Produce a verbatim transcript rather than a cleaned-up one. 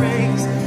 praise.